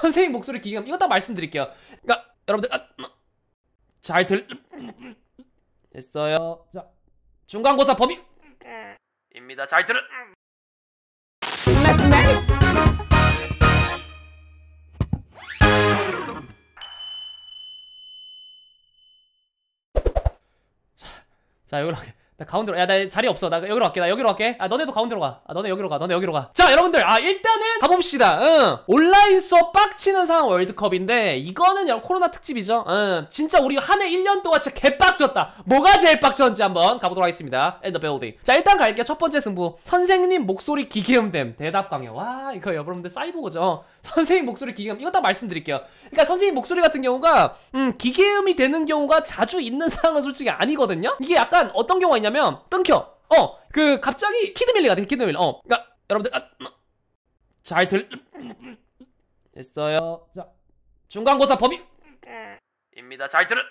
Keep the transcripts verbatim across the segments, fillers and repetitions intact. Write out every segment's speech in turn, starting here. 선생님 목소리 기감 이거 다 말씀드릴게요. 그러니까 여러분들 아, 잘 들 됐어요. 자 중간고사 범위입니다. 잘 들은 자 여기로 갈게. 나 가운데로, 야 나 자리 없어. 나 여기로 갈게. 나 여기로 갈게. 아 너네도 가운데로 가. 아 너네 여기로 가. 너네 여기로 가. 자 여러분들 아 일단은 가봅시다. 응. 온라인 수업 빡치는 상황 월드컵인데 이거는 여러분 코로나 특집이죠. 응. 진짜 우리 한 해 일 년 동안 진짜 개빡쳤다. 뭐가 제일 빡쳤는지 한번 가보도록 하겠습니다. In the building. 자 일단 갈게요. 첫 번째 승부. 선생님 목소리 기계음됨 대답 강요. 와 이거 여러분들 사이보그죠. 선생님 목소리 기계음 이거 다 말씀드릴게요. 그러니까 선생님 목소리 같은 경우가 음 기계음이 되는 경우가 자주 있는 상황은 솔직히 아니거든요. 이게 약간 어떤 경우가 있냐 면 끊겨. 어, 그 갑자기 키드밀리가 돼. 키드밀리. 어, 그러니까 여러분들 아, 잘 들 됐어요. 자, 중간고사 범위입니다. 잘 들은.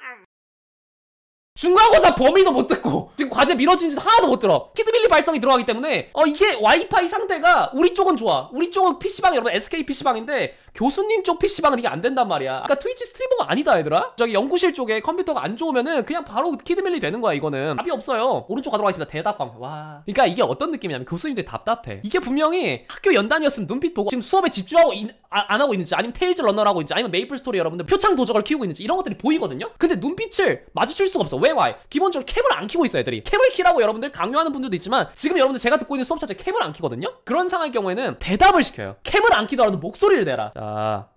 중간고사 범위도 못 듣고 지금 과제 미뤄진지도 하나도 못 들어. 키드밀리 발성이 들어가기 때문에 어 이게 와이파이 상태가 우리 쪽은 좋아. 우리 쪽은 피씨방 여러분 에스케이 피씨방인데 교수님 쪽 피씨방은 이게 안 된단 말이야. 그러니까 트위치 스트리머가 아니다 얘들아. 저기 연구실 쪽에 컴퓨터가 안 좋으면은 그냥 바로 키드밀리 되는 거야. 이거는 답이 없어요. 오른쪽 가도록 하겠습니다. 대답광. 와 그러니까 이게 어떤 느낌이냐면 교수님들이 답답해. 이게 분명히 학교 연단이었으면 눈빛 보고 지금 수업에 집중하고 있, 아, 안 하고 있는지 아니면 테일즈 러너라고 있는지 아니면 메이플 스토리 여러분들 표창 도적을 키우고 있는지 이런 것들이 보이거든요. 근데 눈빛을 마주칠 수가 없어. 왜 와이? 기본적으로 캡을 안 키고 있어 애들이. 캡을 키라고 여러분들 강요하는 분들도 있지만 지금 여러분들 제가 듣고 있는 수업 자체 캡을 안 키거든요. 그런 상황의 경우에는 대답을 시켜요. 캡을 안 키더라도 목소리를 내라. 자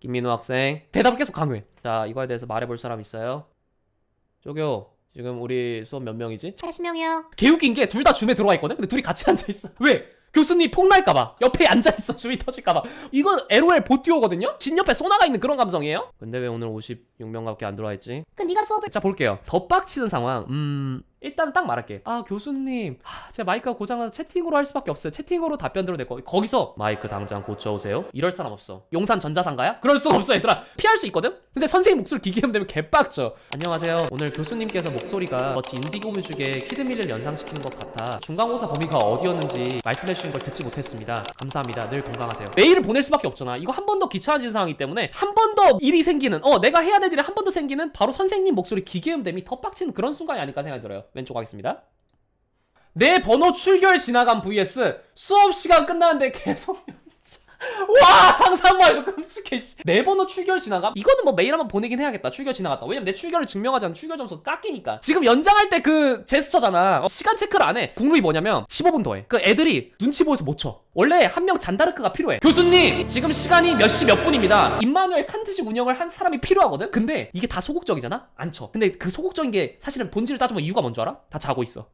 김민우 학생 대답을 계속 강요해. 자 이거에 대해서 말해볼 사람 있어요? 쪼교 지금 우리 수업 몇 명이지? 팔십 명이요. 개웃긴 게 둘 다 줌에 들어와 있거든? 근데 둘이 같이 앉아있어. 왜? 교수님 폭날까봐 옆에 앉아있어. 줌이 터질까봐. 이건 엘오엘 보띄오거든요? 진 옆에 소나가 있는 그런 감성이에요? 근데 왜 오늘 오십육 명밖에 안 들어와 있지? 그 네가 수업을 자 볼게요. 더 빡치는 상황. 음... 일단 딱 말할게. 아 교수님 하, 제가 마이크가 고장나서 채팅으로 할 수밖에 없어요. 채팅으로 답변 들어냈고 거기서 마이크 당장 고쳐오세요? 이럴 사람 없어. 용산 전자상가야? 그럴 수가 없어 얘들아. 피할 수 있거든? 근데 선생님 목소리 기계음 되면 개빡쳐. 안녕하세요. 오늘 교수님께서 목소리가 마치 인디고 뮤직에 키드밀리를 연상시키는 것 같아 중간고사 범위가 어디였는지 말씀해주신 걸 듣지 못했습니다. 감사합니다. 늘 건강하세요. 메일을 보낼 수밖에 없잖아. 이거 한 번 더 귀찮아진 상황이기 때문에 한 번 더 일이 생기는 어 내가 해야 될 일이 한 번 더 생기는 바로 선생님 목소리 기계음 됨이 더 빡치는 그런 순간이 아닐까 생각이 들어요. 왼쪽 가겠습니다. 내 번호 출결 지나간 vs 수업시간 끝나는데 계속 와 상상만 해도 끔찍해. 내 번호 출결 지나감? 이거는 뭐 매일 한번 보내긴 해야겠다. 출결 지나갔다. 왜냐면 내 출결을 증명하지 않으면 출결 점수 깎이니까. 지금 연장할 때 그 제스처잖아. 어, 시간 체크를 안 해. 국룰이 뭐냐면 십오 분 더 해. 그 애들이 눈치 보여서 못 쳐. 원래 한 명 잔다르크가 필요해. 교수님 지금 시간이 몇 시 몇 분입니다. 임마누엘 칸트식 운영을 한 사람이 필요하거든. 근데 이게 다 소극적이잖아. 안 쳐. 근데 그 소극적인 게 사실은 본질을 따져보면 이유가 뭔지 알아? 다 자고 있어.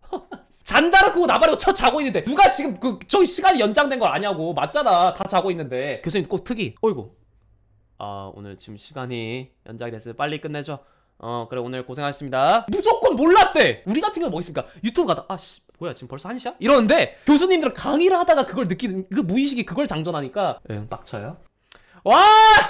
잔다르크고 나발이고 쳐 자고 있는데 누가 지금 그 저기 시간이 연장된 걸 아냐고. 맞잖아. 다 자고 있는데 교수님 꼭 특이. 어이구 아 오늘 지금 시간이 연장이 됐어요. 빨리 끝내죠. 어 그래 오늘 고생하셨습니다. 무조건 몰랐대. 우리 같은 경우는 뭐겠습니까? 유튜브 가다 아씨 뭐야 지금 벌써 한 시야? 이러는데 교수님들은 강의를 하다가 그걸 느끼는 그 무의식이 그걸 장전하니까 응 빡쳐요. 와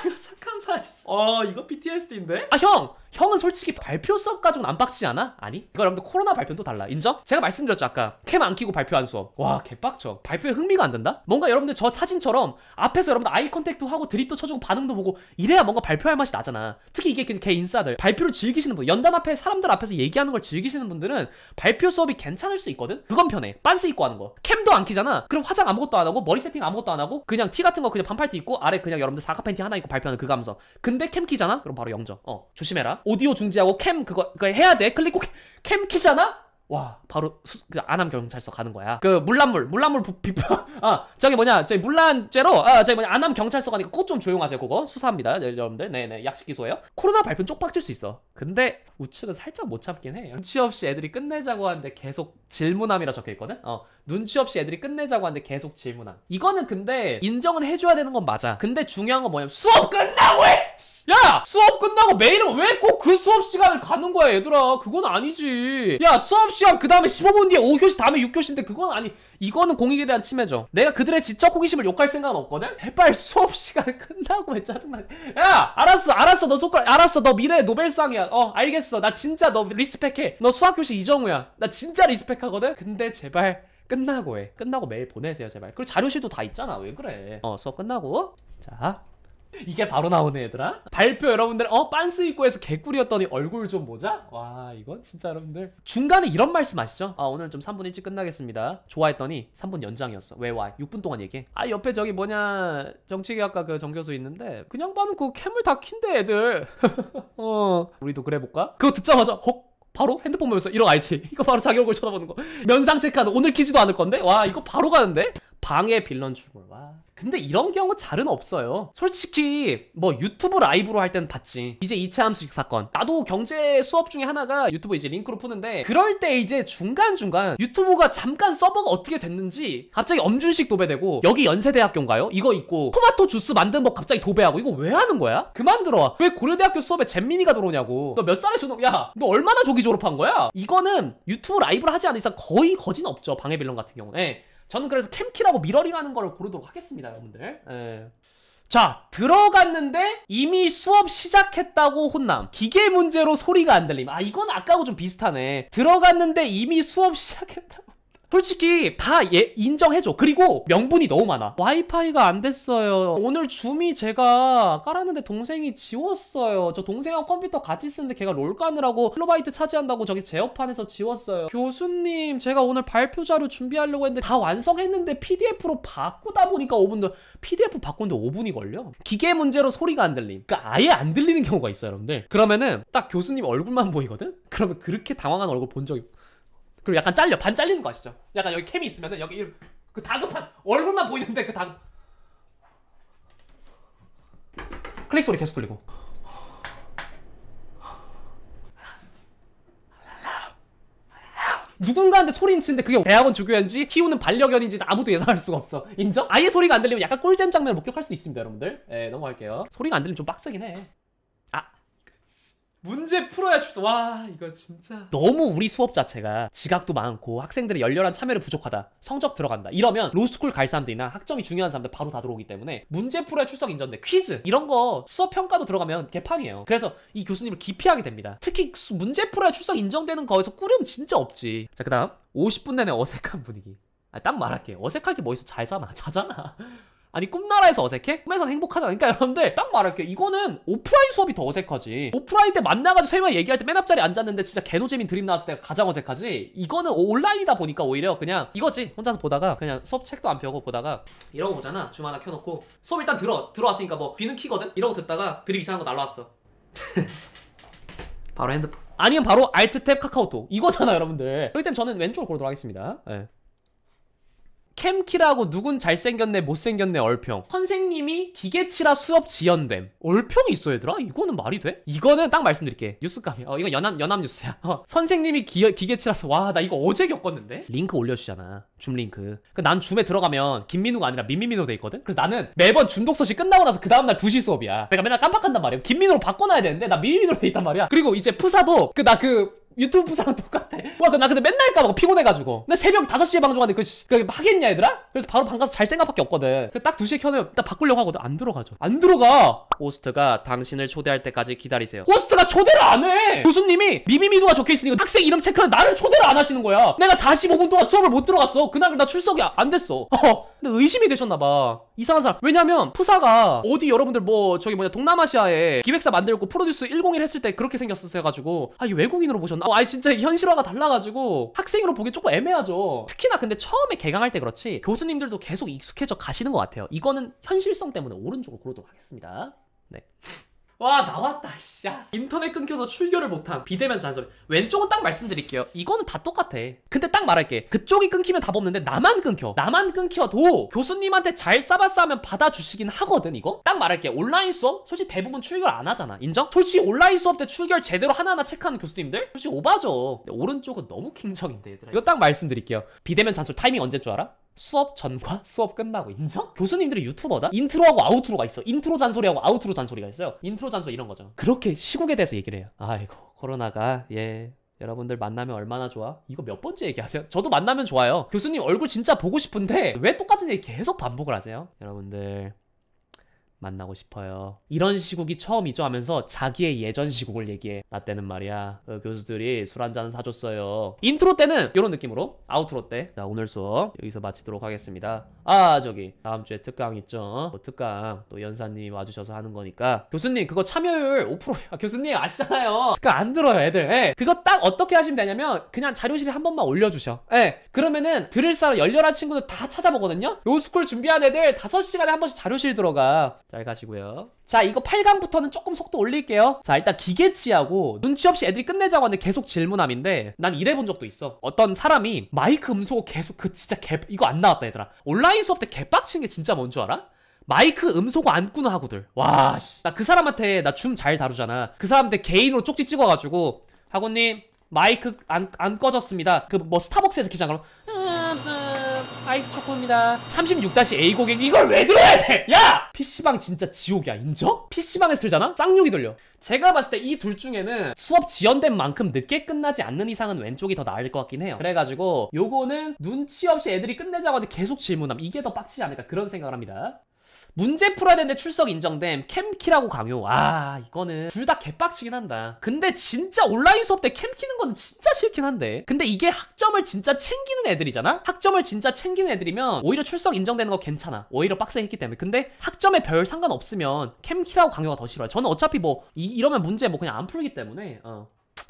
이거 착한 사실. 어 이거 피티에스디인데? 아 형! 형은 솔직히 발표 수업 가지고는 안 빡치지 않아? 아니? 이거 여러분들 코로나 발표는 또 달라. 인정? 제가 말씀드렸죠 아까 캠 안 끼고 발표한 수업. 와 개빡쳐. 발표에 흥미가 안 된다? 뭔가 여러분들 저 사진처럼 앞에서 여러분들 아이 컨택트 하고 드립도 쳐주고 반응도 보고 이래야 뭔가 발표할 맛이 나잖아. 특히 이게 개 인싸들 발표를 즐기시는 분 연단 앞에 사람들 앞에서 얘기하는 걸 즐기시는 분들은 발표 수업이 괜찮을 수 있거든? 그건 편해. 빤스 입고 하는 거. 캠도 안 끼잖아. 그럼 화장 아무것도 안 하고 머리 세팅 아무것도 안 하고 그냥 티 같은 거 그냥 반팔티 입고 아래 그냥 여러분들 사각 팬티 하나 입고 발표하는 그 감성. 근데 캠 끼잖아? 그럼 바로 영정. 어 조심해라. 오디오 중지하고 캠 그거, 그거 해야 돼. 클릭 꼭 캠 키잖아? 와 바로 수, 안암 경찰서 가는 거야. 그 물란물 물란물 비평 아 저기 뭐냐 저기 물란죄로 아 저기 뭐냐 안암 경찰서 가니까 꼭 좀 조용하세요. 그거 수사합니다 여러분들. 네네 약식 기소예요. 코로나 발표는 쪽박질 수 있어. 근데 우측은 살짝 못 참긴 해. 눈치 없이 애들이 끝내자고 하는데 계속 질문함이라 적혀있거든? 어 눈치 없이 애들이 끝내자고 하는데 계속 질문함. 이거는 근데 인정은 해줘야 되는 건 맞아. 근데 중요한 건 뭐냐면 수업 끝나고 해! 야! 수업 끝나고 매일은 왜 꼭 그 수업 시간을 가는 거야 얘들아. 그건 아니지. 야 수업 시간 그 다음에 십오 분 뒤에 오 교시 다음에 육 교시인데 그건 아니. 이거는 공익에 대한 침해죠. 내가 그들의 지적 호기심을 욕할 생각은 없거든? 제발 수업 시간 끝나고 해. 짜증나네. 야! 알았어 알았어 너 손가락 알았어 너 미래의 노벨상이야. 어 알겠어 나 진짜 너 리스펙해. 너 수학교시 이정우야. 나 진짜 리스펙하거든? 근데 제발 끝나고 해. 끝나고 매일 보내세요 제발. 그리고 자료실도 다 있잖아. 왜 그래. 어 수업 끝나고 자 이게 바로 나오네 얘들아. 발표 여러분들 어 빤스 입고 해서 개꿀이었더니 얼굴 좀 보자. 와 이건 진짜 여러분들 중간에 이런 말씀 아시죠? 아 오늘 좀 삼 분 일찍 끝나겠습니다. 좋아했더니 삼 분 연장이었어. 왜 와? 육 분 동안 얘기해. 아 옆에 저기 뭐냐 정치계학과 그 정교수 있는데 그냥 봐는 그 캠을 다 킨대 애들. 어 우리도 그래 볼까? 그거 듣자마자 헉 바로 핸드폰 보면서 이런 알지? 이거 바로 자기 얼굴 쳐다보는 거. 면상 체크하는 오늘 키지도 않을 건데? 와 이거 바로 가는데? 방해 빌런 출몰. 와 근데 이런 경우 잘은 없어요. 솔직히 뭐 유튜브 라이브로 할 때는 봤지. 이제 이차 함수식 사건 나도 경제 수업 중에 하나가 유튜브 이제 링크로 푸는데 그럴 때 이제 중간중간 유튜브가 잠깐 서버가 어떻게 됐는지 갑자기 엄준식 도배되고 여기 연세대학교인가요? 이거 있고 토마토 주스 만드는 법 갑자기 도배하고 이거 왜 하는 거야? 그만 들어와. 왜 고려대학교 수업에 잼민이가 들어오냐고. 너 몇 살에 수능? 야 너 얼마나 조기 졸업한 거야? 이거는 유튜브 라이브를 하지 않은 이상 거의 거진 없죠. 방해 빌런 같은 경우는. 예. 저는 그래서 캠키라고 미러링하는 걸 고르도록 하겠습니다 여러분들. 에. 자 들어갔는데 이미 수업 시작했다고 혼남. 기계 문제로 소리가 안 들림. 아 이건 아까하고 좀 비슷하네. 들어갔는데 이미 수업 시작했다고. 솔직히 다 예, 인정해줘. 그리고 명분이 너무 많아. 와이파이가 안 됐어요. 오늘 줌이 제가 깔았는데 동생이 지웠어요. 저 동생하고 컴퓨터 같이 쓰는데 걔가 롤 까느라고 킬로바이트 차지한다고 저기 제어판에서 지웠어요. 교수님 제가 오늘 발표 자료 준비하려고 했는데 다 완성했는데 피디에프로 바꾸다 보니까 오 분 피디에프 바꾸는데 오 분이 걸려. 기계 문제로 소리가 안 들림. 그러니까 아예 안 들리는 경우가 있어요 여러분들. 그러면은 딱 교수님 얼굴만 보이거든? 그러면 그렇게 당황한 얼굴 본 적이 그리고 약간 잘려. 반 잘리는 거 아시죠? 약간 여기 캠이 있으면은 여기 그 다급한 얼굴만 보이는데 그 다급 클릭 소리 계속 들리고 누군가한테 소리는 치는데 그게 대학원 조교인지 키우는 반려견인지 아무도 예상할 수가 없어. 인정? 아예 소리가 안 들리면 약간 꿀잼 장면을 목격할 수 있습니다 여러분들. 예 넘어갈게요. 소리가 안 들리면 좀 빡세긴 해. 아 문제 풀어야 출석. 와 이거 진짜 너무 우리 수업 자체가 지각도 많고 학생들의 열렬한 참여를 부족하다. 성적 들어간다. 이러면 로스쿨 갈 사람들이나 학점이 중요한 사람들 바로 다 들어오기 때문에 문제 풀어야 출석 인정돼. 퀴즈 이런 거 수업 평가도 들어가면 개판이에요. 그래서 이 교수님을 기피하게 됩니다. 특히 문제 풀어야 출석 인정되는 거에서 꿀은 진짜 없지. 자 그 다음 오십 분 내내 어색한 분위기. 아, 딱 말할게. 어색할 게 뭐 있어. 자잖아 자잖아. 아니 꿈나라에서 어색해? 꿈에서 행복하잖아. 그러니까 여러분들 딱 말할게요. 이거는 오프라인 수업이 더 어색하지. 오프라인 때 만나가지고 설명 얘기할 때 맨 앞자리에 앉았는데 진짜 개노잼인 드림 나왔을 때가 가장 어색하지. 이거는 온라인이다 보니까 오히려 그냥 이거지. 혼자서 보다가 그냥 수업 책도 안 펴고 보다가 이러고 보잖아. 줌 하나 켜놓고 수업 일단 들어 들어왔으니까 뭐 귀는 키거든? 이러고 듣다가 드립 이상한 거 날라왔어. 바로 핸드폰 아니면 바로 알트탭 카카오톡 이거잖아 여러분들. 그렇기 때문에 저는 왼쪽을 고르도록 하겠습니다. 네. 캠키라고 누군 잘생겼네 못생겼네 얼평. 선생님이 기계치라 수업 지연됨. 얼평이 있어 얘들아? 이거는 말이 돼? 이거는 딱 말씀드릴게. 뉴스감이야. 어 이건 연합, 연합뉴스야. 어. 선생님이 기어, 기계치라서 와 나 이거 어제 겪었는데? 링크 올려주잖아. 줌 링크. 난 줌에 들어가면 김민우가 아니라 민민민우 돼 있거든? 그래서 나는 매번 줌독서식 끝나고 나서 그 다음날 두 시 수업이야. 내가 맨날 깜빡한단 말이야. 김민우로 바꿔놔야 되는데 나 민민민우로 돼 있단 말이야. 그리고 이제 푸사도 그 나 그... 유튜브 부사랑 똑같아. 와, 나 근데 맨날 까먹어. 피곤해가지고. 근데 새벽 다섯 시에 방송하는데 그거 하겠냐, 얘들아? 그래서 바로 방 가서 잘 생각밖에 없거든. 그래서 딱 두 시에 켜놓으면 딱 바꾸려고 하거든. 안 들어가죠. 안 들어가! 호스트가 당신을 초대할 때까지 기다리세요. 호스트가 초대를 안 해! 교수님이 미미미도가 적혀있으니까 학생 이름 체크하면 나를 초대를 안 하시는 거야. 내가 사십오 분 동안 수업을 못 들어갔어. 그날 나 출석이 안 됐어. 어, 근데 의심이 되셨나봐. 이상한 사람. 왜냐면 푸사가 어디 여러분들 뭐 저기 뭐냐 동남아시아에 기획사 만들고 프로듀스 일공일 했을 때 그렇게 생겼었어 해가지고 아 이게 외국인으로 보셨나? 아 진짜 현실화가 달라가지고 학생으로 보기 조금 애매하죠. 특히나 근데 처음에 개강할 때 그렇지 교수님들도 계속 익숙해져 가시는 것 같아요. 이거는 현실성 때문에 오른쪽으로 고르도록 하겠습니다. 네. 와 나왔다 씨. 야 인터넷 끊겨서 출결을 못함. 비대면 잔소리. 왼쪽은 딱 말씀드릴게요. 이거는 다 똑같아. 근데 딱 말할게. 그쪽이 끊기면 답 없는데 나만 끊겨. 나만 끊겨도 교수님한테 잘 싸봤어 하면 받아주시긴 하거든. 이거 딱 말할게. 온라인 수업 솔직히 대부분 출결 안 하잖아. 인정? 솔직히 온라인 수업 때 출결 제대로 하나하나 체크하는 교수님들 솔직히 오바죠. 근데 오른쪽은 너무 킹정인데 얘들아. 이거 딱 말씀드릴게요. 비대면 잔소리 타이밍 언제인 줄 알아? 수업 전과 수업 끝나고. 인정? 교수님들이 유튜버다? 인트로하고 아우트로가 있어. 인트로 잔소리하고 아우트로 잔소리가 있어요. 인트로 잔소리 이런 거죠. 그렇게 시국에 대해서 얘기를 해요. 아이고 코로나가 예 여러분들 만나면 얼마나 좋아? 이거 몇 번째 얘기하세요? 저도 만나면 좋아요. 교수님 얼굴 진짜 보고 싶은데 왜 똑같은 얘기 계속 반복을 하세요? 여러분들 만나고 싶어요. 이런 시국이 처음이죠 하면서 자기의 예전 시국을 얘기해. 나 때는 말이야 그 교수들이 술 한잔 사줬어요. 인트로 때는 이런 느낌으로, 아우트로 때. 자, 오늘 수업 여기서 마치도록 하겠습니다. 아 저기 다음 주에 특강 있죠. 뭐 특강 또 연사님이 와주셔서 하는 거니까 교수님 그거 참여율 오 퍼센트예요. 아, 교수님 아시잖아요. 특강 안 들어요 애들. 예. 그거 딱 어떻게 하시면 되냐면 그냥 자료실에 한 번만 올려주셔. 예. 그러면은 들을 사람 열렬한 친구들 다 찾아보거든요. 노스쿨 준비한 애들 다섯 시간에 한 번씩 자료실 들어가. 잘 가시고요. 자, 이거 팔 강부터는 조금 속도 올릴게요. 자, 일단 기계치하고 눈치 없이 애들이 끝내자고 하는데 계속 질문함인데 난 이래본 적도 있어. 어떤 사람이 마이크 음소거 계속 그 진짜 개 이거 안 나왔다 얘들아. 온라인 수업 때 개빡친 게 진짜 뭔 줄 알아? 마이크 음소거 안 꾸나 하고들. 와 씨. 나 그 사람한테 나 줌 잘 다루잖아. 그 사람한테 개인으로 쪽지 찍어가지고 학원님 마이크 안, 안 꺼졌습니다. 그 뭐 스타벅스에서 기장 그럼 아이스 초코입니다. 삼십육 에이 고객 이걸 왜 들어야 돼? 야! 피씨방 진짜 지옥이야. 인정? 피씨방에서 들잖아? 쌍욕이 들려. 제가 봤을 때 이 둘 중에는 수업 지연된 만큼 늦게 끝나지 않는 이상은 왼쪽이 더 나을 것 같긴 해요. 그래가지고 요거는 눈치 없이 애들이 끝내자고 하는데 계속 질문하면 이게 더 빡치지 않을까 그런 생각을 합니다. 문제 풀어야 되는데 출석 인정됨 캠키라고 강요. 아 이거는 둘 다 개빡치긴 한다. 근데 진짜 온라인 수업 때 캠키는 건 진짜 싫긴 한데 근데 이게 학점을 진짜 챙기는 애들이잖아? 학점을 진짜 챙기는 애들이면 오히려 출석 인정되는 거 괜찮아. 오히려 빡세게 했기 때문에. 근데 학점에 별 상관없으면 캠키라고 강요가 더 싫어요. 저는 어차피 뭐 이, 이러면 문제 뭐 그냥 안 풀기 때문에 어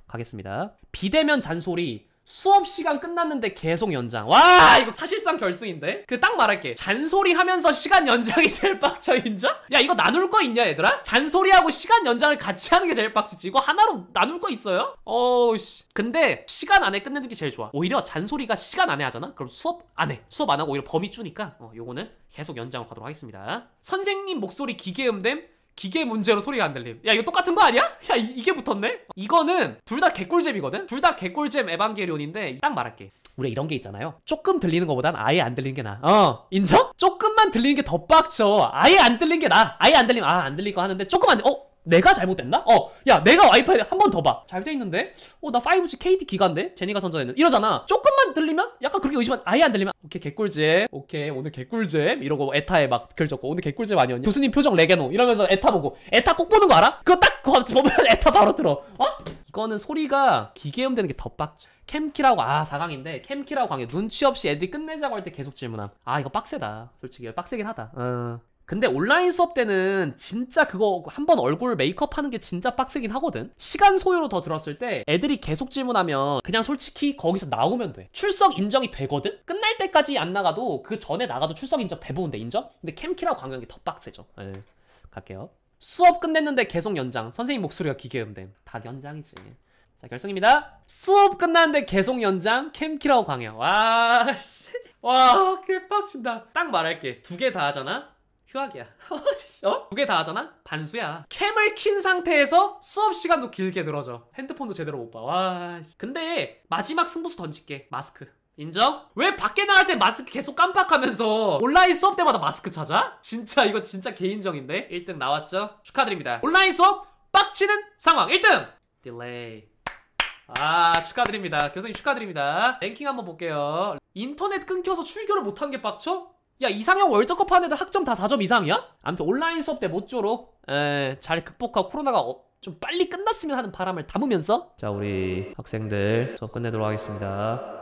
가겠습니다. 비대면 잔소리 수업시간 끝났는데 계속 연장. 와 이거 사실상 결승인데? 그 딱 말할게. 잔소리하면서 시간 연장이 제일 빡쳐 인자? 야 이거 나눌 거 있냐 얘들아? 잔소리하고 시간 연장을 같이 하는 게 제일 빡치지. 이거 하나로 나눌 거 있어요? 어우 씨. 근데 시간 안에 끝내는 게 제일 좋아. 오히려 잔소리가 시간 안에 하잖아? 그럼 수업 안 해. 수업 안 하고 오히려 범위 주니까 어, 요거는 계속 연장을 가도록 하겠습니다. 선생님 목소리 기계음됨? 기계 문제로 소리가 안 들림. 야 이거 똑같은 거 아니야? 야 이, 이게 붙었네? 이거는 둘 다 개꿀잼이거든? 둘 다 개꿀잼 에반게리온인데 딱 말할게. 우리 이런 게 있잖아요. 조금 들리는 거보단 아예 안 들리는 게 나아. 어 인정? 조금만 들리는 게 더 빡쳐. 아예 안 들리는 게 나아. 아예 안 들리면 아 안 들릴 거 하는데 조금 안 어? 내가 잘못됐나? 어, 야 내가 와이파이 한 번 더 봐. 잘 돼 있는데? 어, 나 파이브 지 케이티 기가인데? 제니가 선전했는데? 이러잖아. 조금만 들리면? 약간 그렇게 의심한 아예 안 들리면 오케이 개꿀잼. 오케이 오늘 개꿀잼 이러고 에타에 막 글 적고 오늘 개꿀잼 아니었냐? 교수님 표정 레게노 이러면서 에타 보고 에타 꼭 보는 거 알아? 그거 딱 그거 보면 에타 바로 들어. 어? 이거는 소리가 기계음 되는 게 더 빡치. 캠키라고 아 사 강인데 캠키라고 강의 눈치 없이 애들이 끝내자고 할 때 계속 질문함. 아 이거 빡세다. 솔직히 빡세긴 하다. 어. 근데 온라인 수업 때는 진짜 그거 한번 얼굴 메이크업 하는 게 진짜 빡세긴 하거든. 시간 소요로 더 들었을 때 애들이 계속 질문하면 그냥 솔직히 거기서 나오면 돼. 출석 인정이 되거든? 끝날 때까지 안 나가도 그 전에 나가도 출석 인정 대부분 돼. 인정? 근데 캠키라고 강요한 게 더 빡세죠. 예. 갈게요. 수업 끝냈는데 계속 연장. 선생님 목소리가 기계음됨. 다 연장이지. 자 결승입니다. 수업 끝났는데 계속 연장. 캠키라고 강요. 와 씨. 와 개빡친다. 딱 말할게. 두 개 다 하잖아? 휴학이야. 어? 두 개 다 하잖아? 반수야. 캠을 킨 상태에서 수업 시간도 길게 늘어져. 핸드폰도 제대로 못 봐. 와. 근데 마지막 승부수 던질게. 마스크. 인정? 왜 밖에 나갈 때 마스크 계속 깜빡하면서 온라인 수업 때마다 마스크 찾아? 진짜 이거 진짜 개인정인데? 일 등 나왔죠? 축하드립니다. 온라인 수업 빡치는 상황 일 등! 딜레이. 아 축하드립니다. 교수님 축하드립니다. 랭킹 한번 볼게요. 인터넷 끊겨서 출교를 못한 게 빡쳐? 야 이상형 월드컵 하는 애들 학점 다 사 점 이상이야? 아무튼 온라인 수업 때 모쪼록 에, 잘 극복하고 코로나가 어, 좀 빨리 끝났으면 하는 바람을 담으면서 자 우리 학생들 수업 끝내도록 하겠습니다.